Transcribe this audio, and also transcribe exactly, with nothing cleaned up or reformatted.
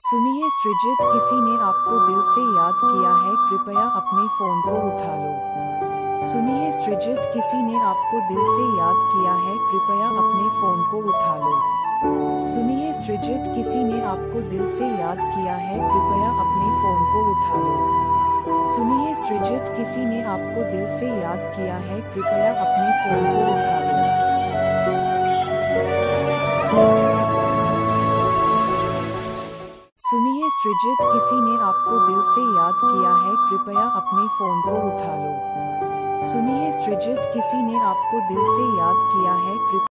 सुनिए, श्रीजित, किसी ने आपको दिल से याद किया है, कृपया अपने फोन को उठा लो। सुनिए श्रीजित, किसी ने आपको दिल से याद किया है, कृपया अपने फोन को उठा लो। सुनिए श्रीजित, किसी ने आपको दिल से याद किया है, कृपया अपने फोन को उठा लो। सुनिए श्रीजित, किसी ने आपको दिल से याद किया है, कृपया अपने फोन को उठा लो। सुनिए श्रीजित, किसी ने आपको दिल से याद किया है, कृपया अपने फोन को उठा लो। सुनिए श्रीजित, किसी ने आपको दिल से याद किया है, कृपया